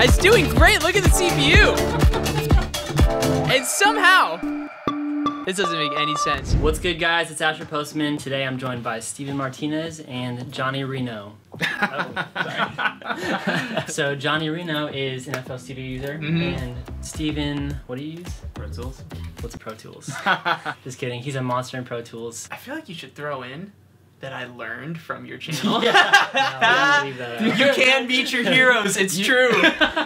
It's doing great. Look at the CPU. And somehow... this doesn't make any sense. What's good, guys? It's Asher Postman. Today I'm joined by Steven Martinez and Johnny Reno. Oh, sorry. So Johnny Reno is an FL Studio user, and Steven, what do you use? Pro Tools. What's Pro Tools? Just kidding, he's a monster in Pro Tools. I feel like you should throw in that I learned from your channel. Yeah. No, that you can beat your heroes, it's true.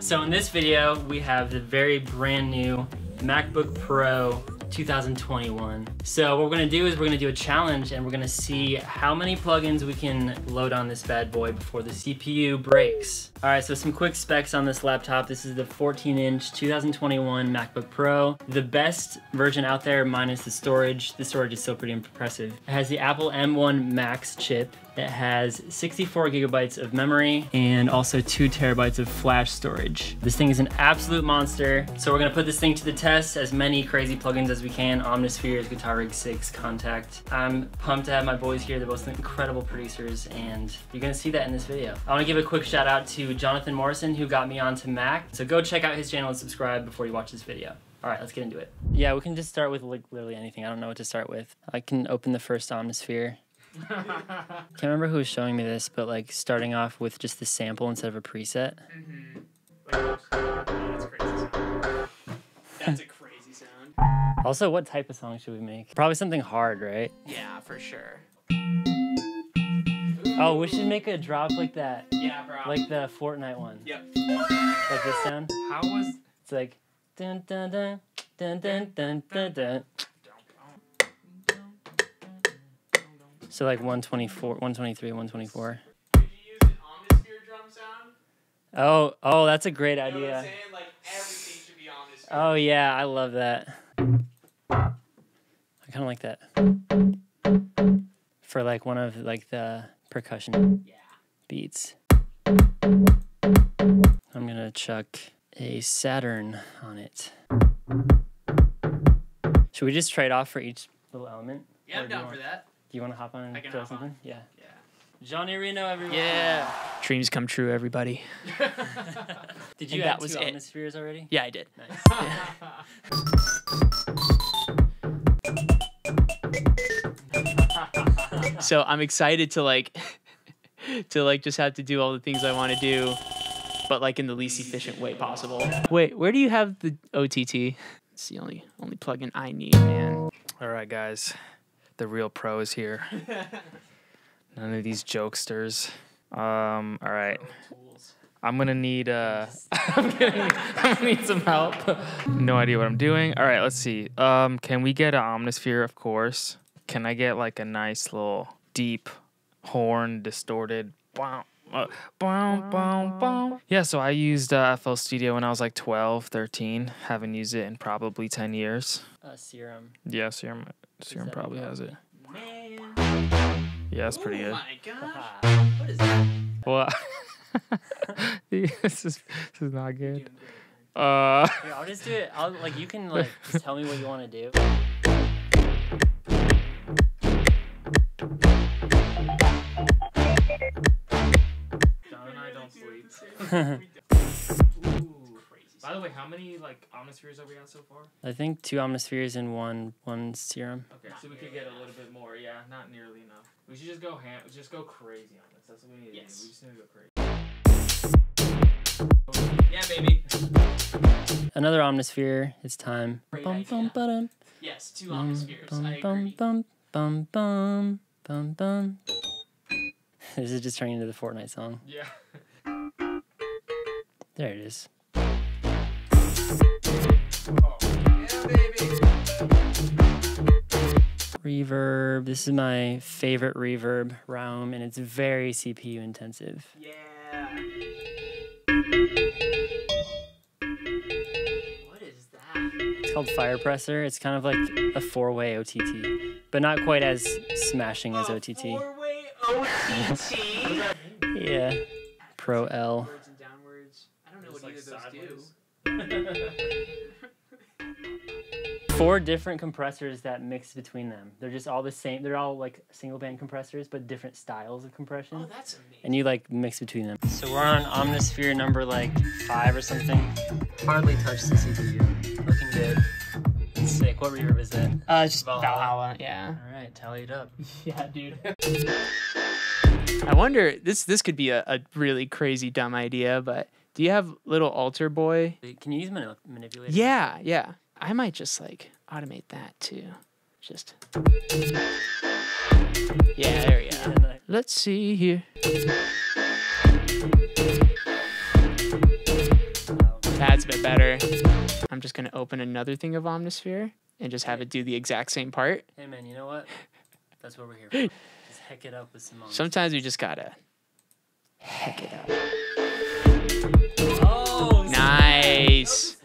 So in this video, we have the very brand new MacBook Pro 2021. So what we're gonna do is we're gonna do a challenge and we're gonna see how many plugins we can load on this bad boy before the CPU breaks. All right, so some quick specs on this laptop. This is the 14-inch 2021 MacBook Pro. The best version out there minus the storage. The storage is still pretty impressive. It has the Apple M1 Max chip. It has 64 gigabytes of memory and also 2 terabytes of flash storage. This thing is an absolute monster. So we're gonna put this thing to the test, as many crazy plugins as we can. Omnisphere's, Guitar Rig 6, Kontakt. I'm pumped to have my boys here. They're both incredible producers and you're gonna see that in this video. I wanna give a quick shout out to Jonathan Morrison, who got me onto Mac. So go check out his channel and subscribe before you watch this video. All right, let's get into it. Yeah, we can just start with like literally anything. I don't know what to start with. I can open the first Omnisphere. Can't remember who was showing me this, but like starting off with just the sample instead of a preset. That's a crazy sound. Also, what type of song should we make? Probably something hard, right? Yeah, for sure. Ooh. Oh, we should make a drop like that. Yeah, bro. Like the Fortnite one. Yep. Like this sound. How was? It's like dun dun dun dun dun dun dun dun. So like 124, 123, 124. Could you use an Omnisphere drum sound? Oh, that's a great idea. You know what I'm saying? Like everything should be Omnisphere. Oh yeah, I love that. I kind of like that. For like one of like the percussion beats. I'm gonna chuck a Saturn on it. Should we just trade off for each little element? Yeah, I'm down for that. Do you want to hop on and throw something? Yeah. Yeah. Johnny Reno, everybody. Yeah. Dreams come true, everybody. Did you add 2 Omnispheres already? Yeah, I did. Nice. Yeah. So I'm excited to like just have to do all the things I want to do, but like in the least efficient way possible. Wait, where do you have the OTT? It's the only plugin I need, man. All right, guys. The real pro is here. None of these jokesters. All right. I'm gonna need I'm gonna need some help. No idea what I'm doing. All right, let's see. Can we get an Omnisphere? Of course. Can I get like a nice little deep horn distorted? Yeah, so I used FL Studio when I was like 12, 13. Haven't used it in probably 10 years. Serum. Yeah, Serum probably has it. Man. Yeah, that's pretty good. Oh my gosh. What is that? Well, this is not good. Here, I'll just do it. I'll like you can like just tell me what you want to do. John and I don't sleep. By the way, how many like Omnispheres have we got so far? I think 2 Omnispheres and one Serum. Okay, so we could get a little bit more. Yeah, not nearly enough. We should just go go crazy on this. That's what we need. Yes. We just need to go crazy. Yeah, baby. Another Omnisphere. It's time. Bum, bum, ba-dum. Yes, 2 Omnispheres. Bum, I agree. Bum, bum, bum, bum, bum. This is just turning into the Fortnite song. Yeah. There it is. Oh, yeah, baby. Reverb. This is my favorite reverb, Realm, and it's very CPU intensive. Yeah. What is that? It's called Fire Presser. It's kind of like a 4-way OTT, but not quite as smashing as OTT. 4-way OTT. Yeah. Pro-L. I don't know what either of those do. four different compressors that mix between them. They're just all the same. They're all like single band compressors, but different styles of compression. Oh, that's amazing. And you like mix between them. So we're on Omnisphere number like 5 or something. Hardly touched the CPU. Looking good. It's sick. What reverb is that? Just Valhalla. Yeah. All right, tally it up. Yeah, dude. I wonder, this could be a really crazy dumb idea, but do you have little altar boy? Can you use manipulator? Yeah, yeah. I might just like automate that too. Just. Yeah, there we go. Let's see here. That's a bit better. I'm just gonna open another thing of Omnisphere and just have it do the exact same part. Hey man, you know what? That's what we're here for. Just heck it up with some Omnisphere. Sometimes we just gotta heck it up. Oh, nice.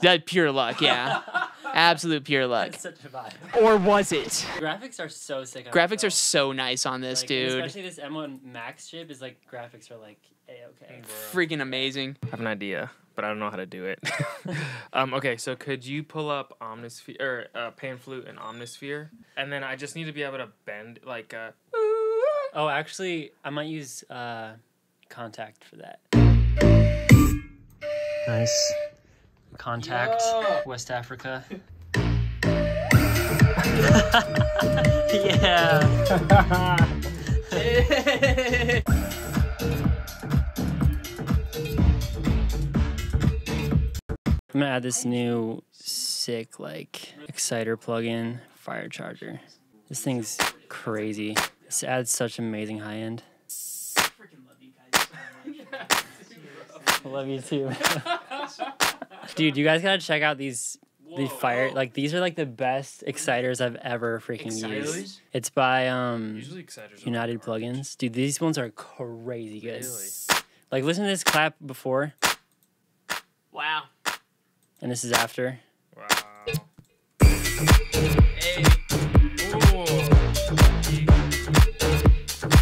That pure luck, yeah. Absolute pure luck. That's such a vibe. Or was it? Graphics are so sick. Graphics are so nice on this, like, dude. Especially this M1 Max chip is like, graphics are like A-okay. Freaking amazing. I have an idea, but I don't know how to do it. Okay, so could you pull up Omnisphere, or Pan Flute and Omnisphere? And then I just need to be able to bend, like, oh, actually, I might use Kontakt for that. Nice. Kontakt, yeah. West Africa. Yeah. I'm gonna add this new sick like exciter plugin, Fire Charger. This thing's crazy. This adds such amazing high end. I freaking love you guys. I love you too. Dude, you guys gotta check out these. The fire, like these are like the best exciters I've ever freaking used. It's by United Plugins. Dude, these ones are crazy good. Really? Like listen to this clap before. Wow. And this is after. Wow. Hey.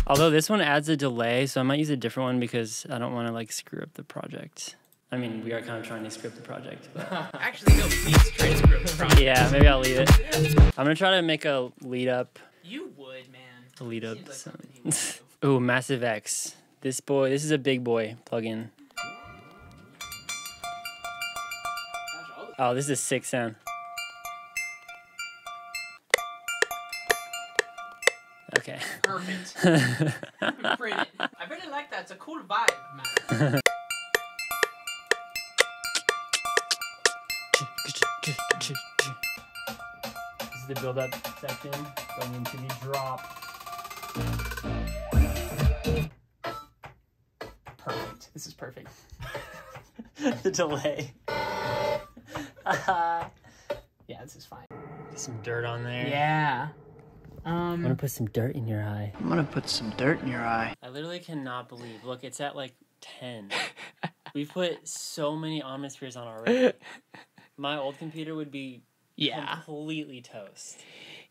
Although this one adds a delay, so I might use a different one because I don't want to like screw up the project. I mean, we are kind of trying to script the project. But. Actually, no, please try to script the project. Yeah, maybe I'll leave it. I'm going to try to make a lead up. You would, man. A lead up. Like ooh, Massive X. This boy, this is a big boy plugin. Oh, this is a sick sound. Okay. Perfect. Brilliant. I really like that. It's a cool vibe, man. This is the build-up section going to be dropped. Perfect. This is perfect. The delay. Yeah, this is fine. Get some dirt on there. Yeah. I'm gonna put some dirt in your eye. I'm gonna put some dirt in your eye. I literally cannot believe. Look, it's at like 10. We've put so many Omnispheres on already. My old computer would be completely toast.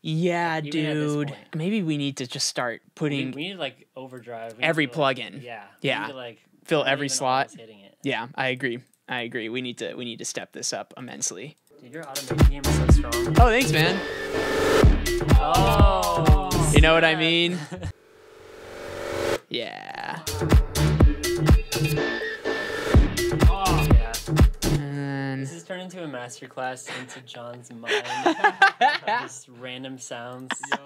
Yeah, even dude. Maybe we need to just start putting. We need to like overdrive every plugin. Like, yeah. Yeah. We need to like fill every slot. Hitting it. Yeah, I agree. I agree. We need to step this up immensely. Dude, your automation game is so strong. Oh, thanks, man. Oh. You know what I mean? Yeah. This has turned into a masterclass into John's mind. Just random sounds. So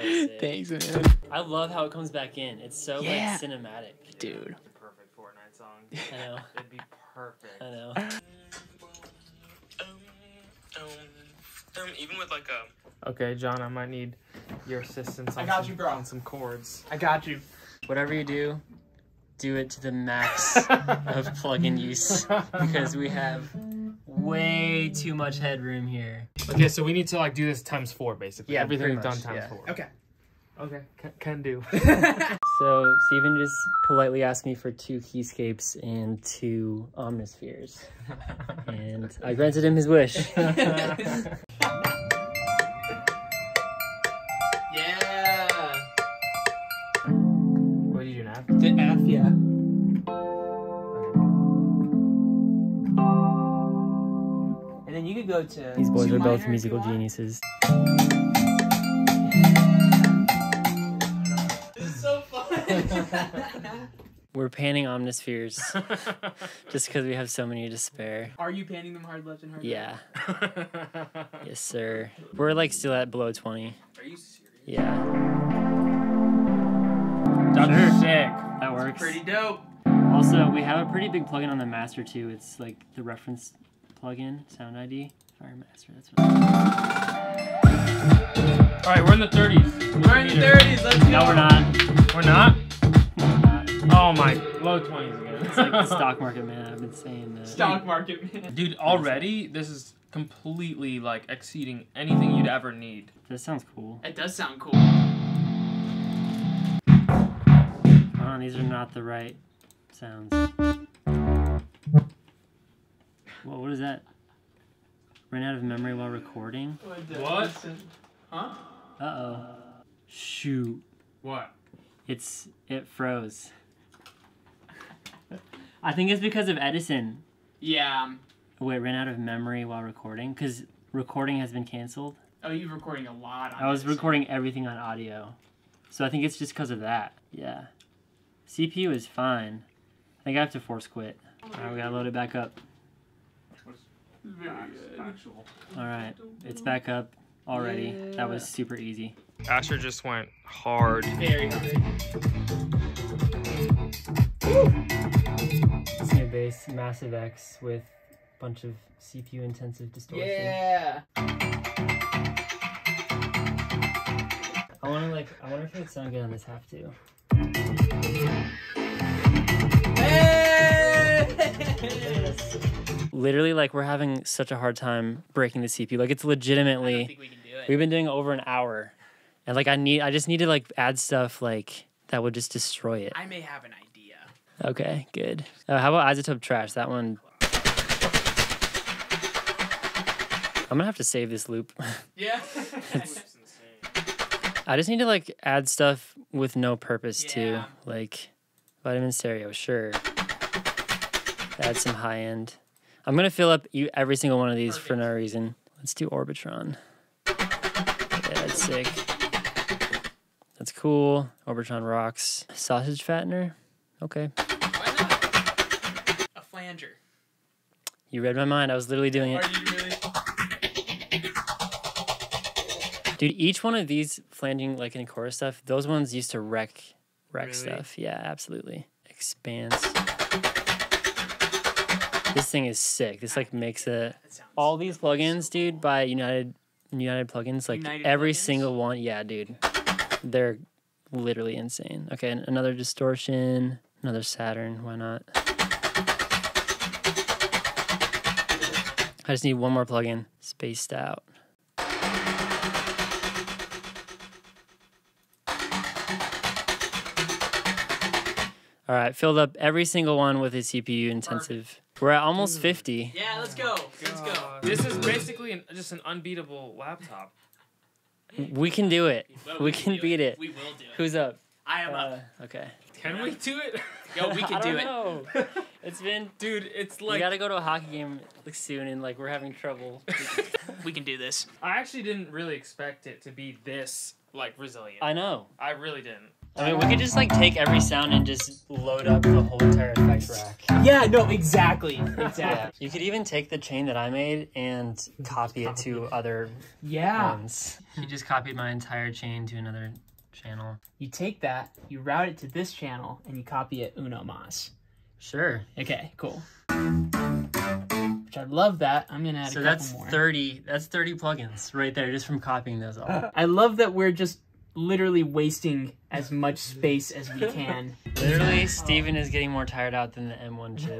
sick. Thanks, man. I love how it comes back in. It's so like cinematic. Dude. It's a perfect Fortnite song. I know. It'd be perfect. I know. Even with like a. Okay, John, I might need your assistance on some chords. I got you. Whatever you do. Do it to the max of plugin use because we have way too much headroom here. Okay, so we need to like do this times 4 basically. Yeah, everything we've done times 4. Okay. Okay, can do. So Steven just politely asked me for 2 keyscapes and 2 Omnispheres, and I granted him his wish. The F, yeah. And then then you could go to... These boys are both musical geniuses. It's so fun! We're panning Omnispheres just because we have so many to spare. Are you panning them hard left and hard right? Yeah. Yes, sir. We're like still at below 20. Are you serious? Yeah. That's sick. That works. That's pretty dope. Also, we have a pretty big plugin on the master too. It's like the reference plugin, Sound ID. Fire Master, that's what. All right, we're in the 30s. We're in the 30s, let's go. No, we're not. We're not? Oh my, low 20s again. It's like the stock market, man. I've been saying that. Stock market, man. Dude, already this is completely like exceeding anything you'd ever need. That sounds cool. It does sound cool. Hold on, these are not the right sounds. Whoa, what is that? Ran out of memory while recording? What? Huh? Uh-oh. Shoot. What? It froze. I think it's because of Edison. Yeah. Wait, ran out of memory while recording? Because recording has been canceled. Oh, you're recording a lot on Edison. I was recording everything on audio. So I think it's just because of that. Yeah. CPU is fine. I think I have to force quit. Alright, we gotta load it back up. Alright, it's back up already. Yeah. That was super easy. Asher just went hard. Very hard. Bass, Massive X with a bunch of CPU intensive distortion. Yeah. I wonder if it would sound good on this half too. Hey! Literally, like, we're having such a hard time breaking the CPU. Like, it's legitimately. I don't think we can do it. We've been doing over an hour, and like I just need to like add stuff like that would just destroy it. I may have an idea. Okay, good. How about iZotope Trash? That one. I'm gonna have to save this loop. Yeah. It's... I just need to like add stuff with no purpose too. Like Vitamin Stereo, sure. Add some high end. I'm gonna fill up every single one of these for no reason. Let's do Orbitron. Yeah, that's sick. That's cool. Orbitron rocks. Sausage Fattener. Okay. Why not? A flanger. You read my mind. I was literally doing it. Are you really? Dude, each one of these flanging, like in chorus stuff, those ones used to wreck really? Stuff. Yeah, absolutely. Expanse. This thing is sick. This like makes a. All these plugins, dude, by United Plugins, like United every plugins? Single one. Yeah, dude, they're literally insane. Okay, another distortion. Another Saturn, why not? I just need one more plugin. Spaced out. All right, filled up every single one with a CPU intensive. We're at almost 50. Yeah, let's go. Let's go. This is basically just an unbeatable laptop. We can do it. We can beat it. We will do it. Who's up? I am up. Okay. Can we do it? Yo, we can do it. I don't know. It's been... Dude, it's like... We gotta go to a hockey game soon, and like we're having trouble. We can do this. I actually didn't really expect it to be this like resilient. I know. I really didn't. I mean, we could just like take every sound and just load up the whole entire effects rack. Yeah, no, exactly. Exactly. Yeah. You could even take the chain that I made and copy it to other ones. He just copied my entire chain to another channel. You take that, you route it to this channel, and you copy it uno mas. Sure. Okay, cool. Which I love that. I'm gonna add a couple more. So that's 30. That's 30 plugins right there just from copying those all. I love that we're just literally wasting as much space as we can. Literally, Steven is getting more tired out than the M1 chip.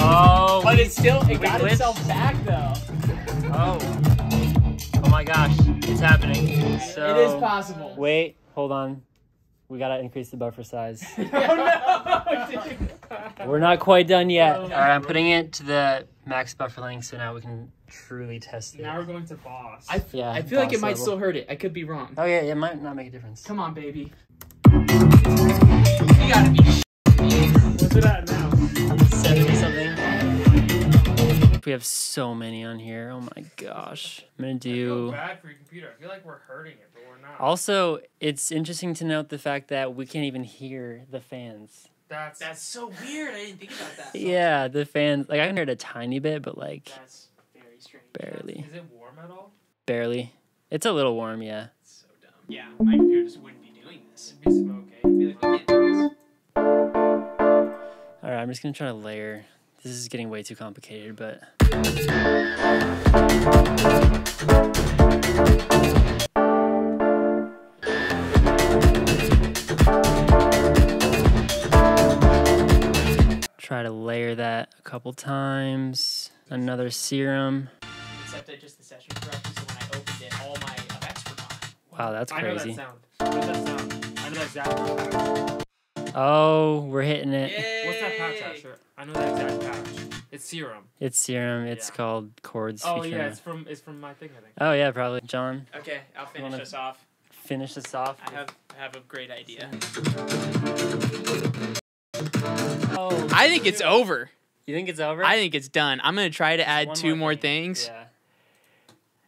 Oh, but it got itself back though. Oh my gosh, it's happening. So, it is possible. Wait, hold on. We gotta increase the buffer size. Oh no! We're not quite done yet. All right, I'm putting it to the max buffer length, so now we can truly test it. Now we're going to boss. I feel like it might still hurt it. I could be wrong. Oh yeah, it might not make a difference. Come on, baby. You gotta be. What's it at now? 70 something. We have so many on here. Oh my gosh. I'm gonna do. I feel bad for your computer. I feel like we're hurting it, but we're not. Also, it's interesting to note the fact that we can't even hear the fans. That's so weird. I didn't think about that. Yeah, the fans. Like I can hear it a tiny bit, but like. That's very strange. Barely. Is it warm at all? Barely. It's a little warm, yeah. It's so dumb. Yeah, my computer just wouldn't be doing this. It'd be some okay. It'd be like, we can't do this. All right, I'm just gonna try to layer. This is getting way too complicated, but. Try to layer that a couple times. Another Serum. Except I just the session corrected, so when I opened it, all my effects were gone. Wow, that's crazy. I know that sound. What is that sound? I know exactly. Oh, we're hitting it. Yay. What's that patch, Asher? I know that exact patch. It's Serum. It's Serum. It's called Chords. Oh yeah, it's from my thing, I think. Oh yeah, probably. John. Okay, I'll finish this off. Finish this off. I have a great idea. Oh, I think it's over. You think it's over? I think it's done. I'm gonna try to add two more things. Yeah.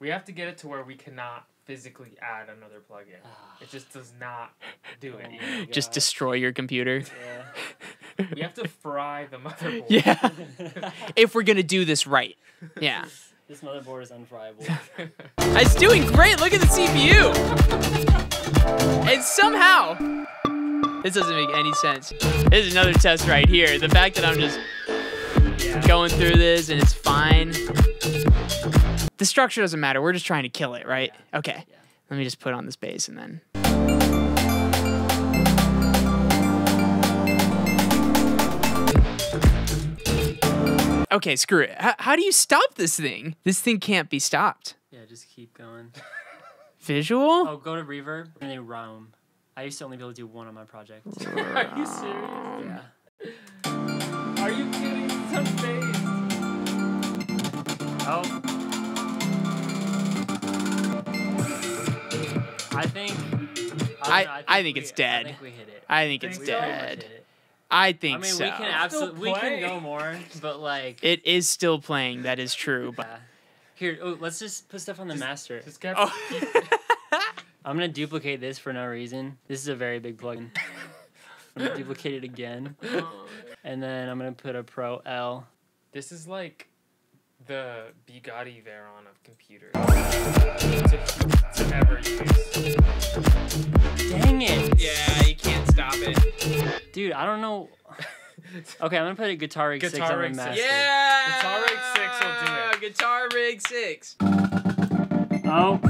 We have to get it to where we cannot physically add another plugin. It just does not do it. Oh, just destroy your computer. Yeah. We have to fry the motherboard. Yeah. If we're gonna do this right. Yeah. This motherboard is unfriable. It's doing great. Look at the CPU. And somehow, this doesn't make any sense. This is another test right here. The fact that I'm just going through this and it's fine. The structure doesn't matter. We're just trying to kill it, right? Yeah. Okay. Yeah. Let me just put on this bass and then. Okay, screw it. How do you stop this thing? This thing can't be stopped. Yeah, just keep going. Visual? Oh, go to reverb and then Realm. I used to only be able to do one on my project. Are you serious? Yeah. Are you kidding? It's on bass. Oh. I think it's dead. I think we hit it. I think it's dead. I mean, so. We can go more, but like it is still playing. That is true. But here, let's just put stuff on the master. I'm gonna duplicate this for no reason. This is a very big plugin. I'm gonna duplicate it again, and then I'm gonna put a Pro-L. This is like the Bugatti Veyron of computers. To ever use. Dang it! Yeah, you can't stop it. Dude, I don't know. Okay, I'm gonna put a Guitar Rig 6 on the master. Yeah! Guitar Rig 6 will do it. Guitar Rig 6. Oh.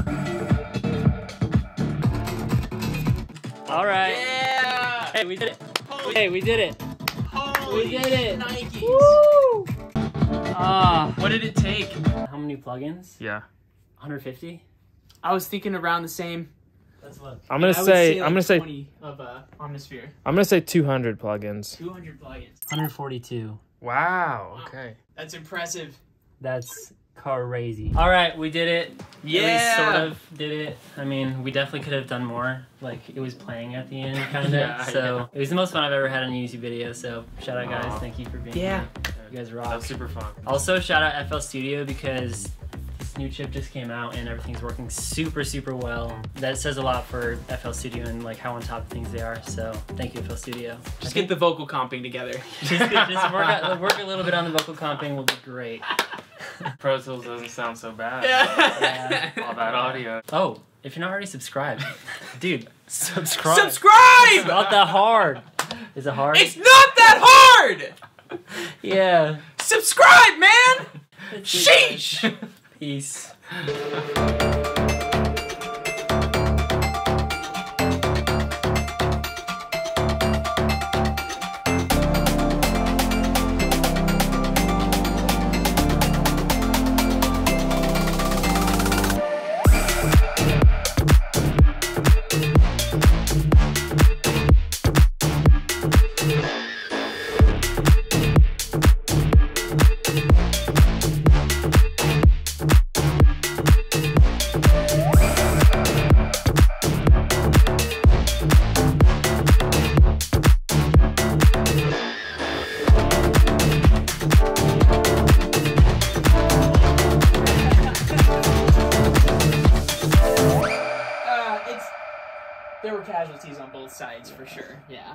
Alright. Yeah! Hey, we did it. Holy hey, we did it. Holy we did it. Nikes. Woo! What did it take? How many plugins? Yeah. 150? I was thinking around the same. Let's look. I'm gonna say 20 of Omnisphere. I'm gonna say 200 plugins. 200 plugins. 142. Wow. Okay. That's impressive. That's crazy. All right, we did it. Yeah. We sort of did it. I mean, we definitely could have done more. Like it was playing at the end, kind of. Yeah, so it was the most fun I've ever had on a YouTube video. So shout out, guys. Thank you for being here. You guys rock. That was super fun. Also, shout out FL Studio because this new chip just came out and everything's working super, super well. That says a lot for FL Studio and like how on top of things they are. So thank you, FL Studio. Just get the vocal comping together. just work a little bit on the vocal comping will be great. Pro Tools doesn't sound so bad. Yeah. All that audio. Oh, if you're not already subscribed, dude, subscribe. Subscribe! It's not that hard. Is it hard? It's not that hard! Yeah. Subscribe, man! Sheesh! Peace. casualties on both sides for sure. Yeah.